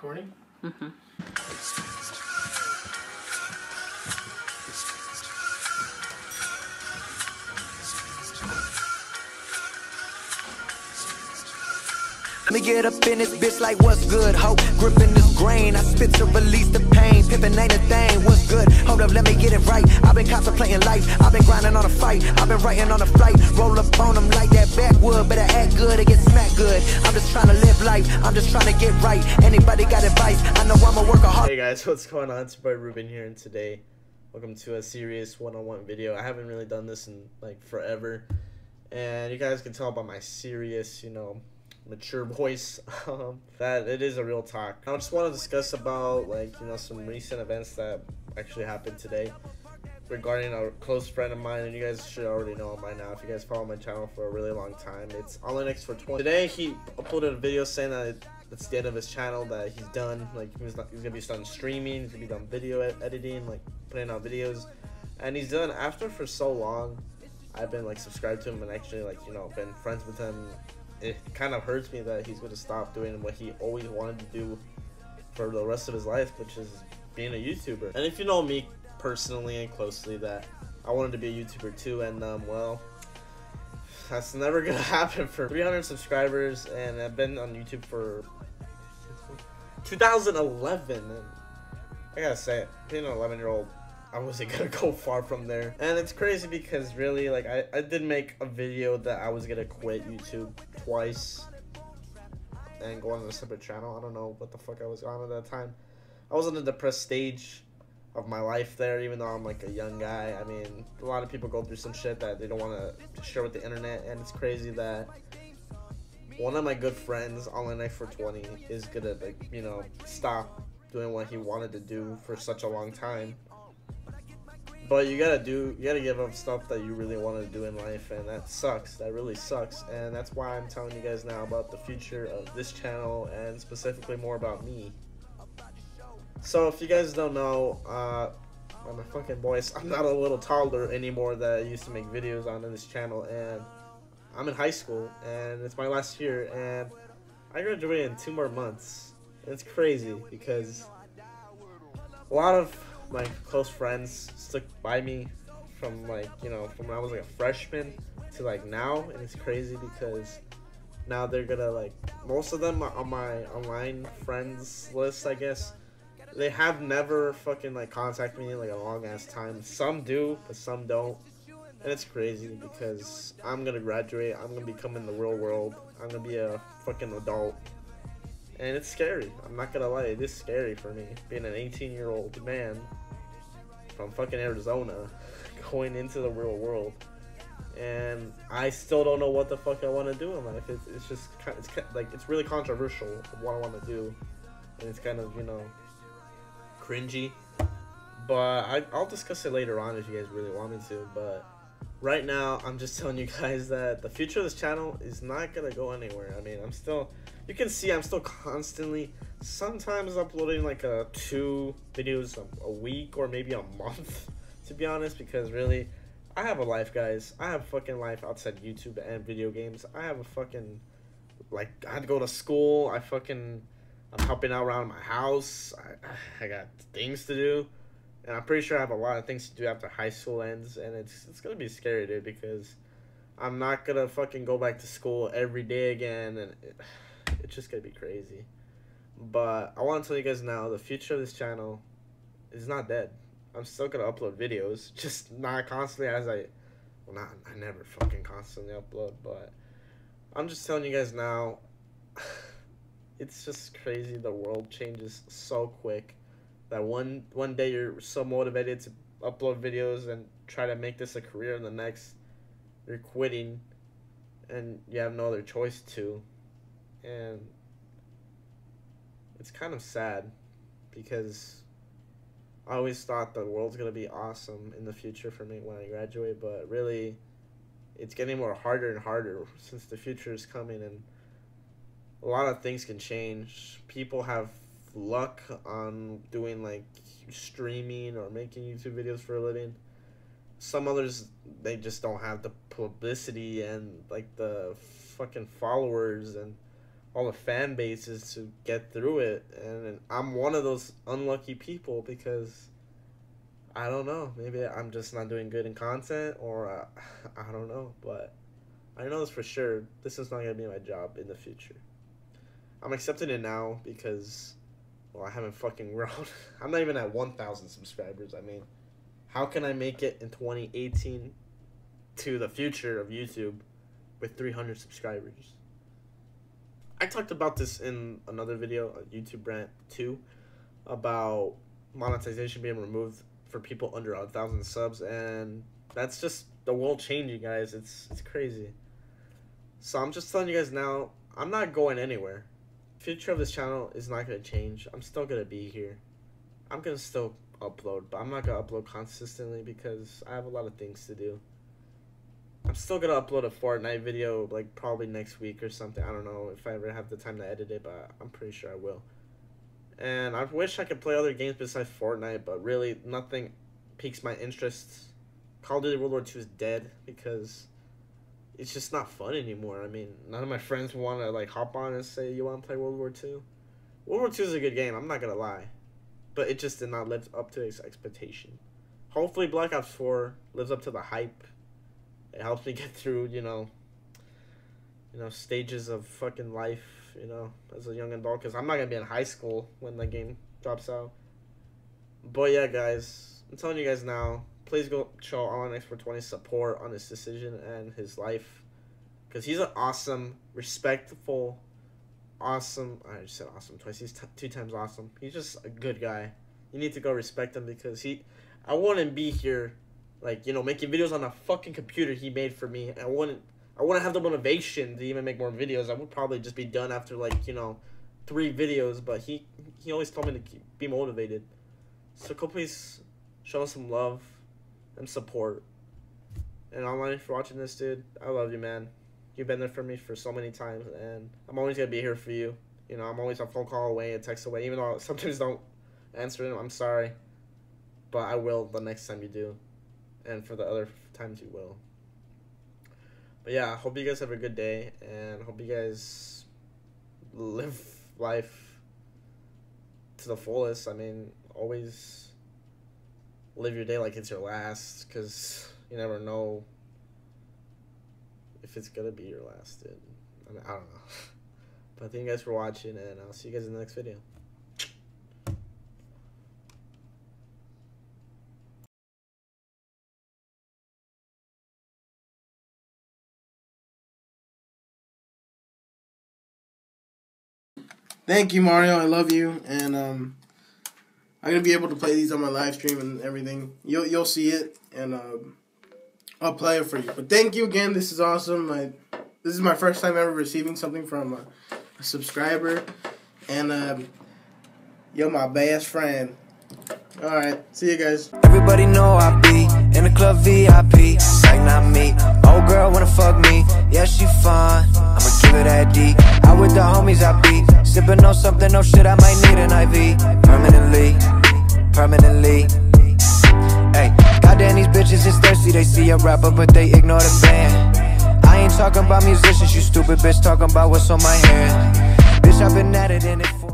Corny? Mm-hmm. Let me get up in this bitch like what's good, ho. Gripping this grain, I spit to release the pain. Pippin ain't a thing, what's good? Hold up, let me get it right. I've been contemplating life, I've been grinding on a fight, I've been writing on a flight. Roll up on them like that backwood, better act good or get smacked good. I'm just trying to live life, I'm just trying to get right. Anybody got advice? I know I'm a workaholic. Hey guys, what's going on? It's your boy Ruben here, and today, welcome to a serious one-on-one video. I haven't really done this in like forever, and you guys can tell by my serious, you know, mature voice that it is a real talk. I just want to discuss about, like, you know, some recent events that actually happened today regarding a close friend of mine, and you guys should already know him by now if you guys follow my channel for a really long time. It's AlanX420. Today he uploaded a video saying that it's the end of his channel, that he's done, like he's gonna be done streaming, he's gonna be done video editing, like putting out videos, and he's done. After for so long I've been like subscribed to him and actually, like, you know, been friends with him. It kind of hurts me that he's going to stop doing what he always wanted to do for the rest of his life, which is being a YouTuber. And if you know me personally and closely, that I wanted to be a YouTuber too, and well, that's never going to happen. For 300 subscribers, and I've been on YouTube for 2011, and I gotta say it, being an 11-year-old, I wasn't gonna go far from there. And it's crazy because really, like, I did make a video that I was gonna quit YouTube twice and go on a separate channel. I don't know what the fuck I was on at that time. I was in a depressed stage of my life there, even though I'm like a young guy. I mean, a lot of people go through some shit that they don't wanna share with the internet, and it's crazy that one of my good friends, Only Knife for 20, is gonna, like, you know, stop doing what he wanted to do for such a long time. But you gotta give up stuff that you really wanted to do in life, and that sucks. That really sucks, and that's why I'm telling you guys now about the future of this channel, and specifically more about me. So if you guys don't know, I'm a fucking voice. I'm not a little toddler anymore that I used to make videos on this channel, and I'm in high school, and it's my last year, and I graduated in 2 more months. It's crazy because a lot of my close friends stuck by me from, like, you know, from when I was like a freshman to like now, and it's crazy because now they're gonna, like, most of them are on my online friends list, I guess. They have never fucking like contacted me in like a long ass time. Some do, but some don't, and it's crazy because I'm gonna graduate, I'm gonna become in the real world, I'm gonna be a fucking adult. And it's scary, I'm not gonna lie, it is scary for me, being an 18-year-old man from fucking Arizona, going into the real world, and I still don't know what the fuck I wanna do in life. It's just, it's like, it's really controversial what I wanna do, and it's kind of, you know, cringy, but I'll discuss it later on if you guys really want me to, but right now, I'm just telling you guys that the future of this channel is not gonna go anywhere. I mean, I'm still, you can see I'm still constantly, sometimes uploading like 2 videos a week or maybe a month, to be honest, because really, I have a life, guys. I have a fucking life outside YouTube and video games. I have a fucking, like, I had to go to school, I'm helping out around my house, I got things to do. And I'm pretty sure I have a lot of things to do after high school ends, and it's gonna be scary, dude, because I'm not gonna fucking go back to school every day again, and it's just gonna be crazy. But I want to tell you guys now, the future of this channel is not dead. I'm still gonna upload videos, just not constantly as I, well, not, I never fucking constantly upload, but I'm just telling you guys now, it's just crazy, the world changes so quick. That one day you're so motivated to upload videos and try to make this a career, and the next you're quitting and you have no other choice to. And it's kind of sad because I always thought the world's gonna be awesome in the future for me when I graduate, but really it's getting more harder and harder since the future is coming, and a lot of things can change. People have luck on doing like streaming or making YouTube videos for a living. Some others, they just don't have the publicity and like the fucking followers and all the fan bases to get through it, and I'm one of those unlucky people because I don't know, maybe I'm just not doing good in content, or I don't know, but I know this for sure, this is not going to be my job in the future. I'm accepting it now because, well, I haven't fucking grown. I'm not even at 1,000 subscribers. I mean, how can I make it in 2018 to the future of YouTube with 300 subscribers? I talked about this in another video, YouTube rant 2, about monetization being removed for people under 1,000 subs, and that's just the world changing, guys. It's crazy. So I'm just telling you guys now, I'm not going anywhere. Future of this channel is not going to change. I'm still going to be here. I'm going to still upload, but I'm not going to upload consistently because I have a lot of things to do. I'm still going to upload a Fortnite video, like, probably next week or something. I don't know if I ever have the time to edit it, but I'm pretty sure I will. And I wish I could play other games besides Fortnite, but really, nothing piques my interest. Call of Duty World War 2 is dead because it's just not fun anymore. I mean, none of my friends want to, like, hop on and say, you want to play World War 2? World War 2 is a good game, I'm not going to lie. But it just did not live up to its expectation. Hopefully, Black Ops 4 lives up to the hype. It helps me get through, you know, stages of fucking life, you know, as a young adult. Because I'm not going to be in high school when the game drops out. But, yeah, guys, I'm telling you guys now, please go show AlanX420 support on his decision and his life. Because he's an awesome, respectful, awesome. I just said awesome twice. He's two times awesome. He's just a good guy. You need to go respect him because he... I wouldn't be here, like, you know, making videos on a fucking computer he made for me. I wouldn't have the motivation to even make more videos. I would probably just be done after, like, you know, 3 videos. But he always told me to be motivated. So go please show him some love and support. And online for watching this, dude, I love you, man. You've been there for me for so many times, and I'm always gonna be here for you. You know, I'm always a phone call away, a text away, even though I sometimes don't answer them. I'm sorry, but I will the next time you do, and for the other times you will. But yeah, I hope you guys have a good day, and hope you guys live life to the fullest. I mean, always live your day like it's your last, because you never know if it's gonna be your last, dude. I mean, I don't know. But thank you guys for watching, and I'll see you guys in the next video. Thank you, Mario. I love you, and I'm gonna be able to play these on my live stream and everything. You'll see it, and I'll play it for you. But thank you again. This is awesome. This is my first time ever receiving something from a subscriber, and you're my best friend. All right, see you guys. Everybody know I be in the club VIP, like not me. Old girl wanna fuck me, yeah she fine. I'ma give her that D. Out with the homies I be. Sippin' on something, no shit, I might need an IV. Permanently, permanently. Ayy, goddamn these bitches is thirsty. They see a rapper, but they ignore the band. I ain't talking about musicians, you stupid bitch. Talking about what's on my hand. Bitch, I've been at it in it for